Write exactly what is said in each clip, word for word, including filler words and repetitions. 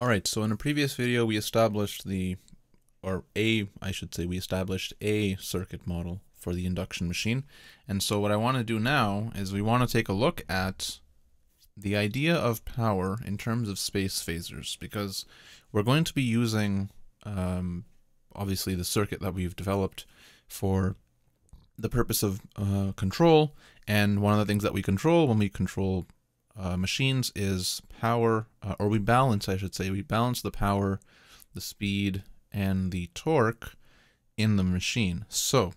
Alright, so in a previous video we established the, or a, I should say, we established a circuit model for the induction machine. And so what I want to do now is we want to take a look at the idea of power in terms of space phasors, because we're going to be using, um, obviously, the circuit that we've developed for the purpose of uh, control. And one of the things that we control when we control Uh, machines is power, uh, or we balance, I should say, we balance the power, the speed, and the torque in the machine. So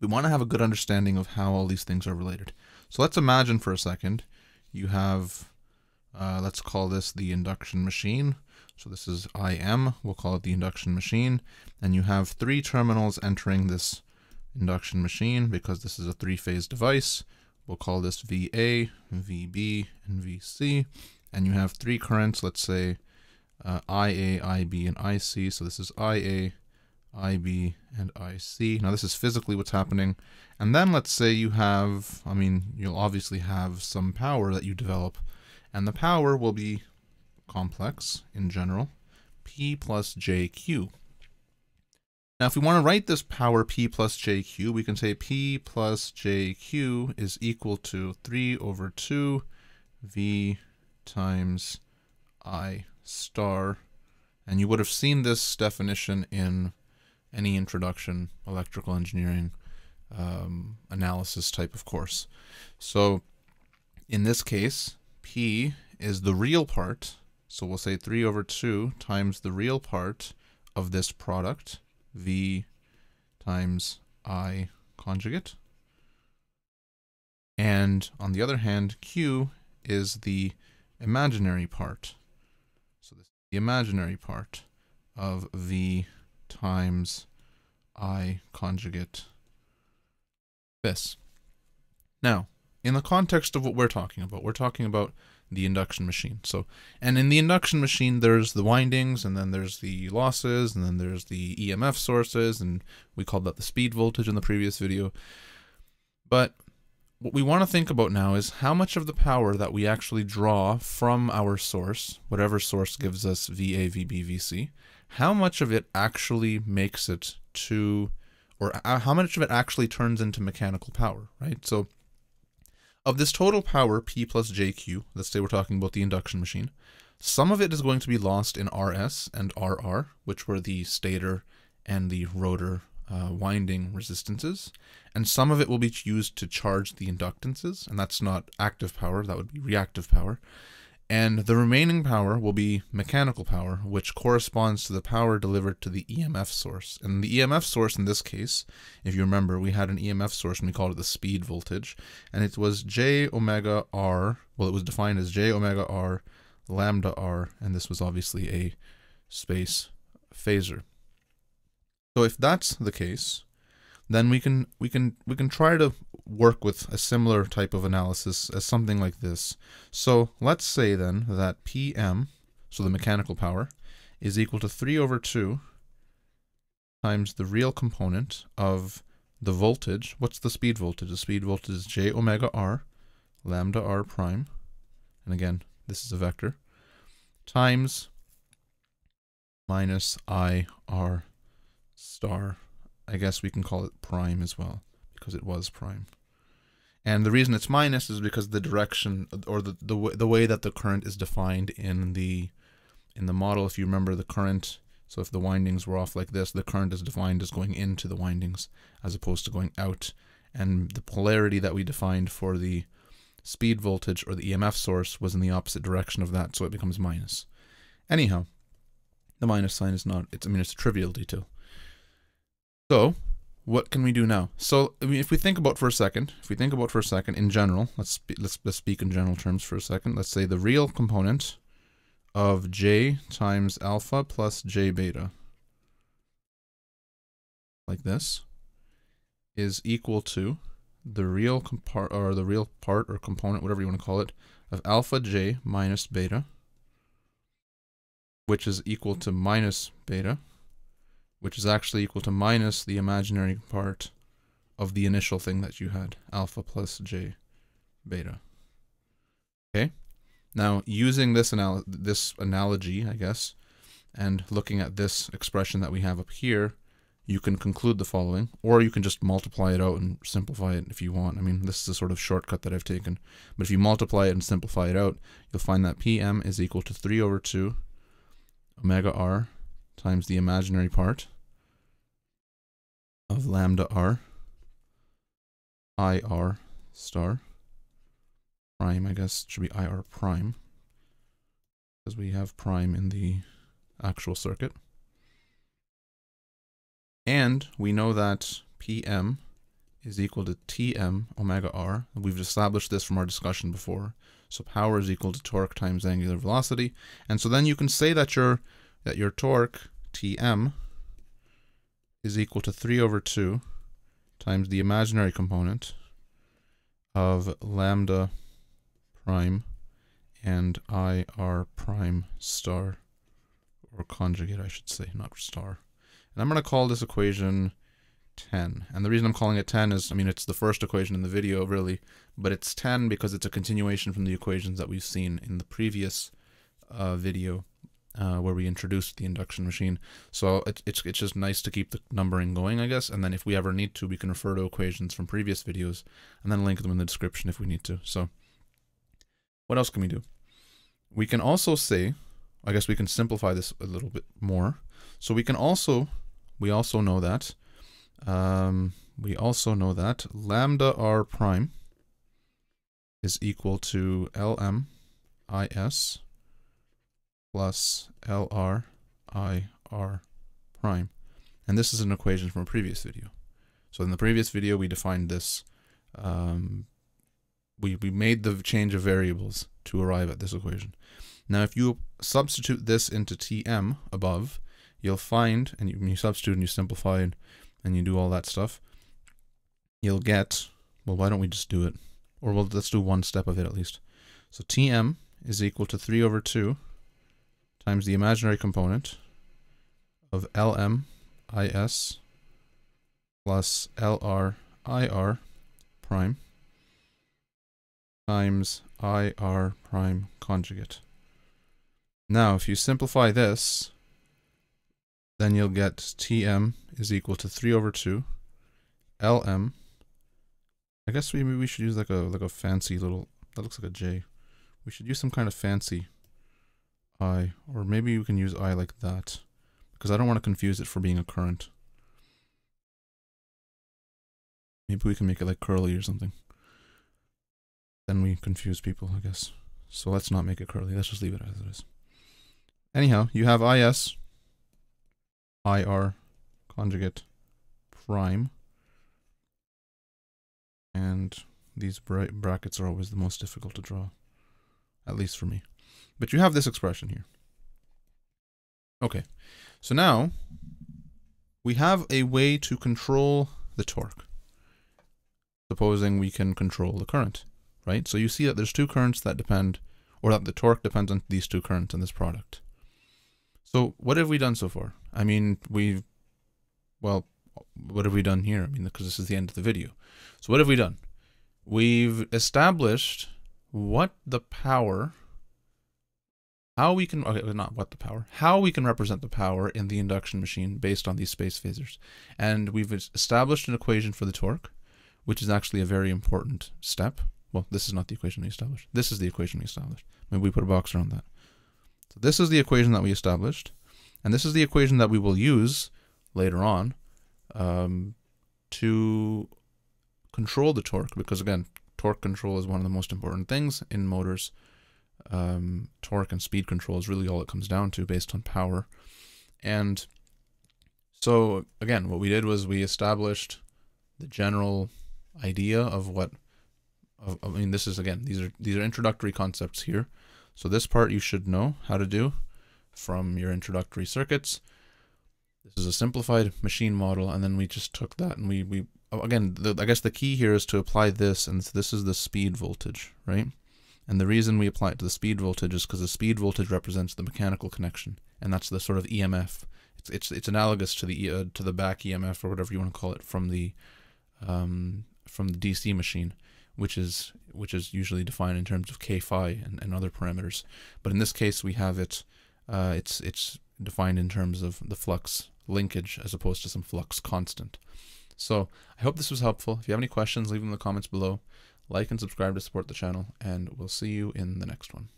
we want to have a good understanding of how all these things are related. So let's imagine for a second you have, uh, let's call this the induction machine. So this is I M, we'll call it the induction machine. And you have three terminals entering this induction machine because this is a three-phase device. We'll call this V A, V B, and V C, and you have three currents, let's say uh, I A, I B, and I C. So this is I A, I B, and I C. Now this is physically what's happening. And then let's say you have, I mean, you'll obviously have some power that you develop, and the power will be complex in general, P plus J Q. Now, if we want to write this power P plus J Q, we can say P plus J Q is equal to three over two V times I star. And you would have seen this definition in any introduction electrical engineering um, analysis type of course. So in this case, P is the real part. So we'll say three over two times the real part of this product, V times I conjugate. And on the other hand, Q is the imaginary part. So this is the imaginary part of V times I conjugate this. Now, in the context of what we're talking about, we're talking about the induction machine. So, and in the induction machine, there's the windings, and then there's the losses, and then there's the E M F sources, and we called that the speed voltage in the previous video. But what we want to think about now is how much of the power that we actually draw from our source, whatever source gives us V A, V B, V C, how much of it actually makes it to, or how much of it actually turns into mechanical power, right? So of this total power, P plus J Q, let's say we're talking about the induction machine, some of it is going to be lost in R S and R R, which were the stator and the rotor uh, winding resistances, and some of it will be used to charge the inductances, and that's not active power, that would be reactive power. And the remaining power will be mechanical power, which corresponds to the power delivered to the E M F source. And the E M F source in this case, if you remember, we had an E M F source and we called it the speed voltage. And it was J omega R, well, it was defined as J omega R, lambda R, and this was obviously a space phasor. So if that's the case, then we can we can we can try to work with a similar type of analysis as something like this. So let's say then that P M, so the mechanical power, is equal to three over two times the real component of the voltage. What's the speed voltage? The speed voltage is J omega R, lambda R prime, and again, this is a vector, times minus I R star. I guess we can call it prime as well, because it was prime. And the reason it's minus is because the direction, or the the, w the way that the current is defined in the in the model, if you remember the current, so if the windings were off like this, the current is defined as going into the windings as opposed to going out. And the polarity that we defined for the speed voltage or the E M F source was in the opposite direction of that, so it becomes minus. Anyhow, the minus sign is not, it's, I mean, it's a trivial detail. So what can we do now? So I mean, if we think about for a second, if we think about for a second in general, let's sp let's, let's speak in general terms for a second. Let's say the real component of J times alpha plus J beta, like this, is equal to the real part or the real part or component, whatever you want to call it, of alpha J minus beta, which is equal to minus beta, which is actually equal to minus the imaginary part of the initial thing that you had, alpha plus J beta. Okay, Now, using this anal this analogy, I guess, and looking at this expression that we have up here, you can conclude the following, or you can just multiply it out and simplify it if you want. I mean, this is a sort of shortcut that I've taken. But if you multiply it and simplify it out, you'll find that P M is equal to three over two omega r times the imaginary part of lambda r I r star prime, I guess it should be I r prime, because we have prime in the actual circuit. And we know that P M is equal to T M omega r. We've established this from our discussion before. So power is equal to torque times angular velocity. And so then you can say that your that your torque, T M, is equal to three over two times the imaginary component of lambda prime and I r prime star, or conjugate, I should say, not star. And I'm going to call this equation ten. And the reason I'm calling it ten is, I mean, it's the first equation in the video, really, but it's ten because it's a continuation from the equations that we've seen in the previous uh, video uh, where we introduced the induction machine. So it, it's, it's just nice to keep the numbering going, I guess. And then if we ever need to, we can refer to equations from previous videos and then link them in the description if we need to. So what else can we do? We can also say, I guess we can simplify this a little bit more. So we can also... We also know that, um, we also know that lambda r prime is equal to Lm Is plus Lr I r prime. And this is an equation from a previous video. So in the previous video, we defined this, um, we, we made the change of variables to arrive at this equation. Now, if you substitute this into T M above, you'll find, and you, you substitute and you simplify and, and you do all that stuff, you'll get, well, why don't we just do it? Or well, let's do one step of it at least. So T M is equal to three over two times the imaginary component of Lm Is plus Lr Ir prime times Ir prime conjugate. Now, if you simplify this, then you'll get T M is equal to three over two Lm. I guess we we should use like a like a fancy little, that looks like a J. We should use some kind of fancy I, or maybe you can use I like that, because I don't want to confuse it for being a current. Maybe we can make it like curly or something. Then we confuse people, I guess. So let's not make it curly. Let's just leave it as it is. Anyhow, you have Is I R conjugate prime, and these bra brackets are always the most difficult to draw, at least for me. But you have this expression here. Okay, so now we have a way to control the torque, supposing we can control the current, right? So you see that there's two currents that depend, or that the torque depends on these two currents in this product. So what have we done so far? I mean, we've, well, what have we done here? I mean, because this is the end of the video. So what have we done? We've established what the power, how we can, okay, not what the power, how we can represent the power in the induction machine based on these space phasors. And we've established an equation for the torque, which is actually a very important step. Well, this is not the equation we established. This is the equation we established. Maybe we put a box around that. So this is the equation that we established, and this is the equation that we will use later on um, to control the torque, because again, torque control is one of the most important things in motors. Um, torque and speed control is really all it comes down to based on power. And so again, what we did was we established the general idea of what, of, I mean, this is again, these are, these are introductory concepts here. So this part you should know how to do from your introductory circuits. This is a simplified machine model, and then we just took that and we, we again, the, I guess the key here is to apply this, and this is the speed voltage, right? And the reason we apply it to the speed voltage is because the speed voltage represents the mechanical connection, and that's the sort of E M F. It's it's, it's analogous to the uh, to the back E M F, or whatever you want to call it, from the um, from the D C machine, which is which is usually defined in terms of k phi and, and other parameters. But in this case, we have it. Uh, it's it's defined in terms of the flux linkage as opposed to some flux constant. So I hope this was helpful. If you have any questions, leave them in the comments below. Like and subscribe to support the channel, and we'll see you in the next one.